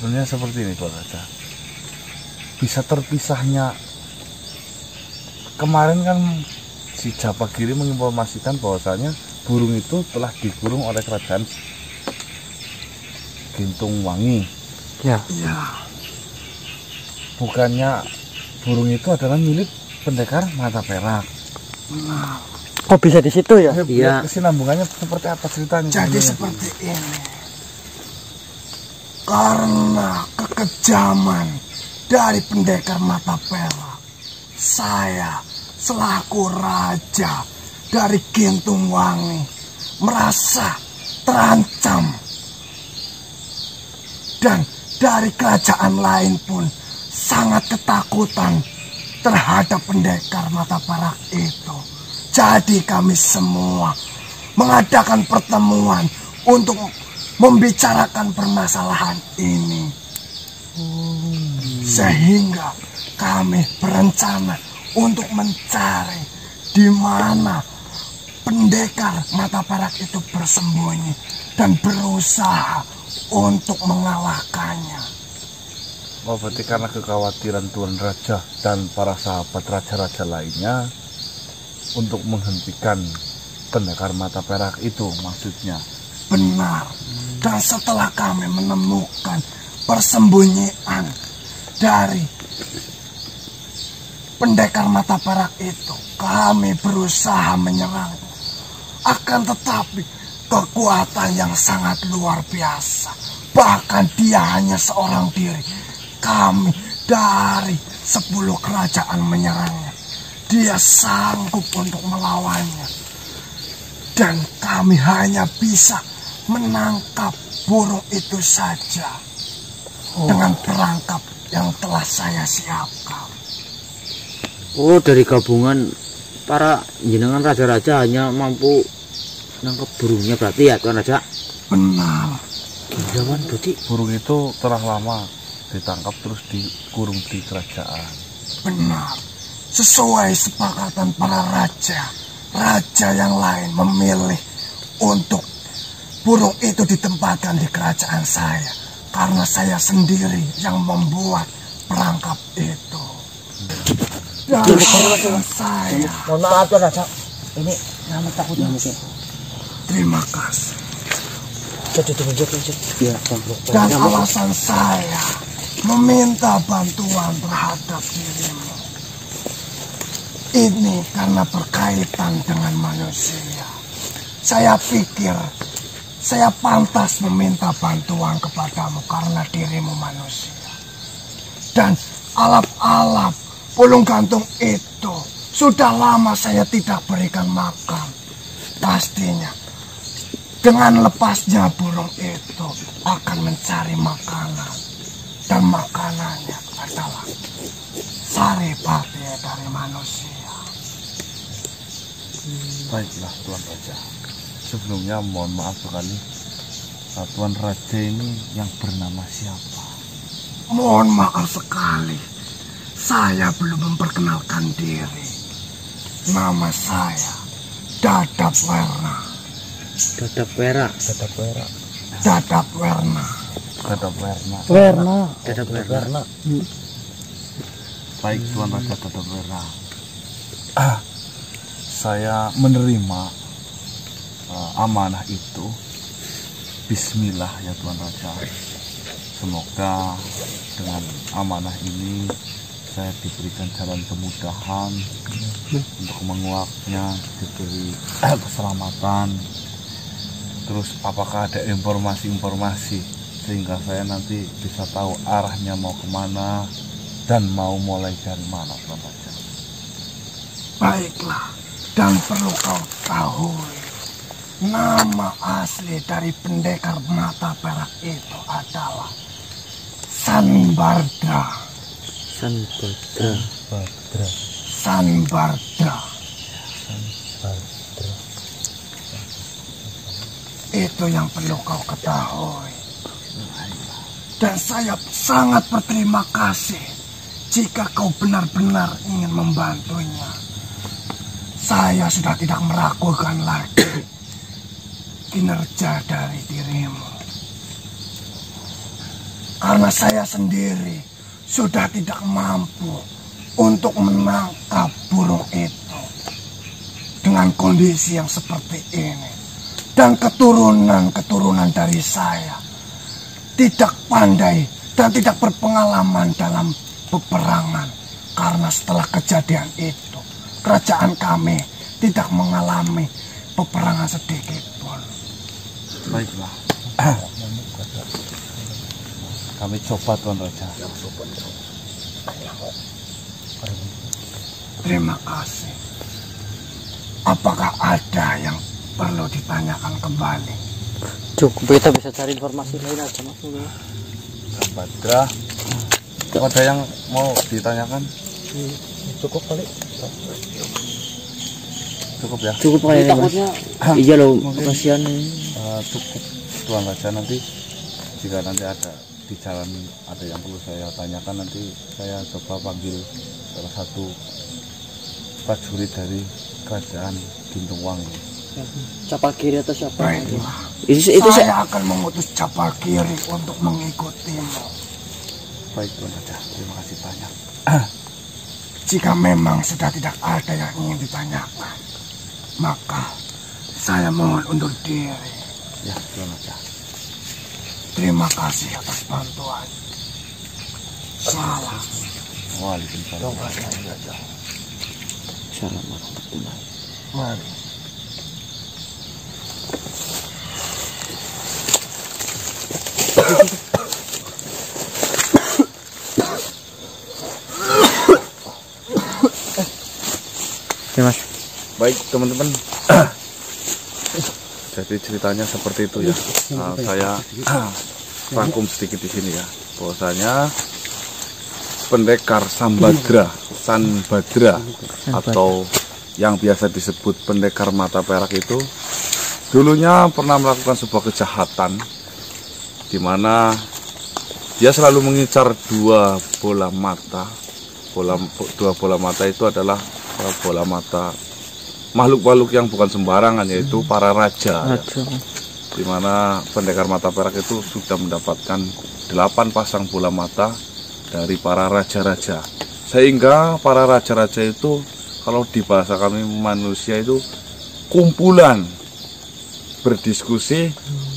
Sebenarnya seperti ini, Pak Kaca. Bisa terpisahnya kemarin kan si Japa Kiri menginformasikan bahwasannya burung itu telah dikurung oleh kerajaan Gintung Wangi. Ya. Ya. Bukannya burung itu adalah milik pendekar mata perak. Nah. Kok bisa di situ ya? Iya. Kesinambungannya seperti apa ceritanya? Jadi sebenarnya seperti ini. Karena kekejaman dari pendekar mata perak, saya selaku raja dari Gintung Wangi merasa terancam, dan dari kerajaan lain pun sangat ketakutan terhadap pendekar mata perak itu. Jadi kami semua mengadakan pertemuan untuk membicarakan permasalahan ini, sehingga kami berencana untuk mencari di mana pendekar mata perak itu bersembunyi dan berusaha untuk mengalahkannya. Oh, berarti karena kekhawatiran Tuan Raja dan para sahabat raja-raja lainnya untuk menghentikan pendekar mata perak itu maksudnya. Benar. Dan setelah kami menemukan persembunyian dari pendekar mata perak itu, kami berusaha menyerang. Akan tetapi kekuatan yang sangat luar biasa. Bahkan dia hanya seorang diri. Kami dari 10 kerajaan menyerangnya. Dia sanggup untuk melawannya. Dan kami hanya bisa menangkap burung itu saja. Dengan perangkap yang telah saya siapkan. Oh, dari gabungan para jenengan raja-raja hanya mampu nangkap burungnya berarti ya, Tuan Raja? Benar. Gimana berarti? Burung itu telah lama ditangkap terus dikurung di kerajaan. Benar. Sesuai sepakatan para raja, raja yang lain memilih untuk burung itu ditempatkan di kerajaan saya. Karena saya sendiri yang membuat perangkap itu. Dan saya... Mohon maaf, Tuan Raja. Ini nama takutnya mungkin. Terima kasih. Dan alasan saya meminta bantuan terhadap dirimu ini karena berkaitan dengan manusia. Saya pikir saya pantas meminta bantuan kepadamu karena dirimu manusia. Dan alap-alap pulung gantung itu sudah lama saya tidak berikan makan. Pastinya dengan lepasnya burung itu akan mencari makanan, dan makanannya adalah saripati dari manusia. Baiklah Tuan Raja, sebelumnya mohon maaf sekali. Tuan Raja ini yang bernama siapa? Mohon maaf sekali, saya belum memperkenalkan diri. Nama saya Dadap Werna. Dadap Werna. Baik Tuan Raja Dadap Werna. Saya menerima amanah itu. Bismillah ya Tuan Raja. Semoga dengan amanah ini saya diberikan jalan kemudahan untuk menguaknya, diberi keselamatan. Terus apakah ada informasi-informasi sehingga saya nanti bisa tahu arahnya mau kemana dan mau mulai dari mana, Tuan Raja? Baiklah, dan perlu kau tahu nama asli dari pendekar mata perak itu adalah Sambadra. Itu yang perlu kau ketahui. Dan saya sangat berterima kasih jika kau benar-benar ingin membantunya. Saya sudah tidak meragukan lagi kinerja dari dirimu. Karena saya sendiri sudah tidak mampu untuk menangkap burung itu. Dengan kondisi yang seperti ini, dan keturunan-keturunan dari saya tidak pandai dan tidak berpengalaman dalam peperangan. Karena setelah kejadian itu, kerajaan kami tidak mengalami peperangan sedikitpun. Baiklah. Kami coba, Tuan Raja. Terima kasih. Apakah ada yang perlu ditanyakan kembali? Cukup, kita bisa cari informasi lain aja, Mas. Sambadra, ada yang mau ditanyakan? Cukup kali. Cukup ya. Cukup kali ini, Mas. Iya loh, kasihan. Cukup, Tuan Raja. Nanti jika nanti ada di jalan ada yang perlu saya tanyakan, nanti saya coba panggil salah satu prajurit dari kerajaan Gintung Wangi. Capa Kiri atau siapa? Itu saya akan mengutus Capa Kiri untuk mengikutimu. Baik, Tuan Raja. Terima kasih banyak. Jika memang sudah tidak ada yang ingin ditanyakan, maka saya mohon undur diri. Ya, Tuan Raja. Terima kasih atas bantuan. Salam. Waalaikumsalam. Salam warahmatullahi wabarakatuh. Ya, Mas. Baik, teman-teman. Jadi ceritanya seperti itu ya. Saya rangkum sedikit di sini ya. Bahwasanya pendekar Sambadra atau yang biasa disebut pendekar mata perak itu dulunya pernah melakukan sebuah kejahatan di mana dia selalu mengincar dua bola mata. Dua bola mata itu adalah bola mata makhluk-makhluk yang bukan sembarangan, yaitu para raja. Di mana pendekar mata perak itu sudah mendapatkan 8 pasang bola mata dari para raja-raja. Sehingga para raja-raja itu, kalau di bahasa kami manusia itu kumpulan berdiskusi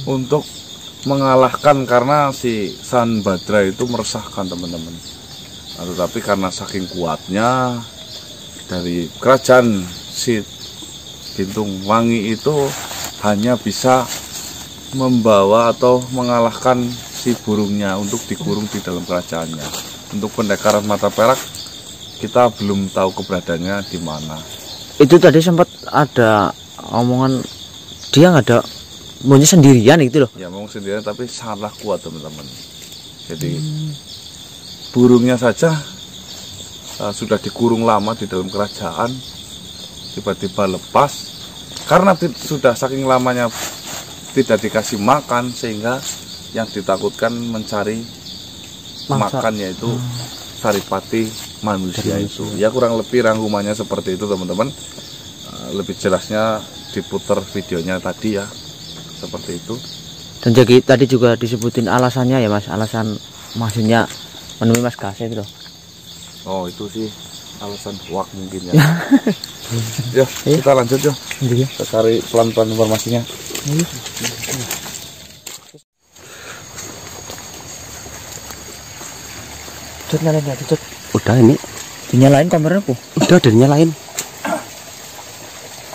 untuk mengalahkan, karena si Sambadra itu meresahkan, teman-teman. Tetapi karena saking kuatnya dari kerajaan si Gintung Wangi itu hanya bisa membawa atau mengalahkan si burungnya untuk dikurung di dalam kerajaannya. Untuk pendekar mata perak kita belum tahu keberadaannya di mana. Itu tadi sempat ada omongan dia nggak ada, maunya sendirian gitu loh. Ya, mau sendirian tapi salah kuat, teman-teman. Jadi burungnya saja sudah dikurung lama di dalam kerajaan, tiba-tiba lepas karena sudah saking lamanya tidak dikasih makan, sehingga yang ditakutkan mencari makan yaitu saripati manusia itu. Ya, kurang lebih rangkumannya seperti itu, teman-teman. Lebih jelasnya diputar videonya tadi ya, seperti itu. Dan jadi tadi juga disebutin alasannya ya, Mas, alasan maksudnya menemui Mas Gase itu loh. Oh, itu sih alasan hoak mungkin ya. Yuk, kita lanjut yuk. Kita cari pelan-pelan informasinya. Cut, nyalain lagi, cut. Udah ini. Dinyalain kameranya, Bu. Udah, dinyalain.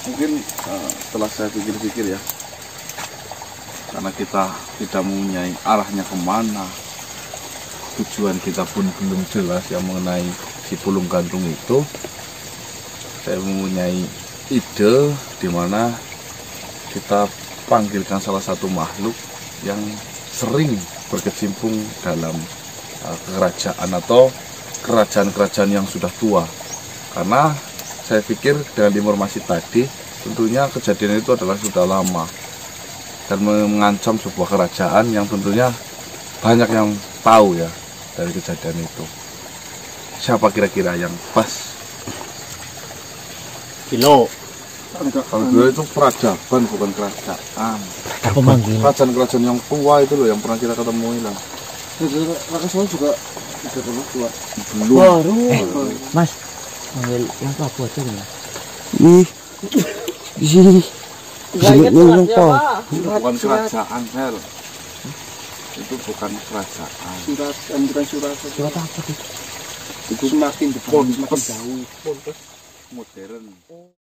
Mungkin setelah saya pikir-pikir ya, karena kita tidak mempunyai arahnya kemana, tujuan kita pun belum jelas yang mengenai si pulung gantung itu, saya mempunyai ide di mana kita panggilkan salah satu makhluk yang sering berkecimpung dalam kerajaan atau kerajaan-kerajaan yang sudah tua. Karena saya pikir dengan informasi tadi, tentunya kejadian itu adalah sudah lama dan mengancam sebuah kerajaan yang tentunya banyak yang tahu ya dari kejadian itu. Siapa kira-kira yang pas? Kilo. Kalau dulu itu peradaban, bukan kerajaan. Peradaban. Kerajaan-kerajaan yang tua itu loh yang pernah kita ketemui lah. Rakasuna juga udah pernah keluar. Baru. Mas, ambil yang apa aja nih? Ih, di sini. Ini lupa. Bukan kerajaan, Hel. Itu bukan kerajaan. Surat, anjuran surat. Surat apa itu? Itu semakin depan, semakin jauh. Modern.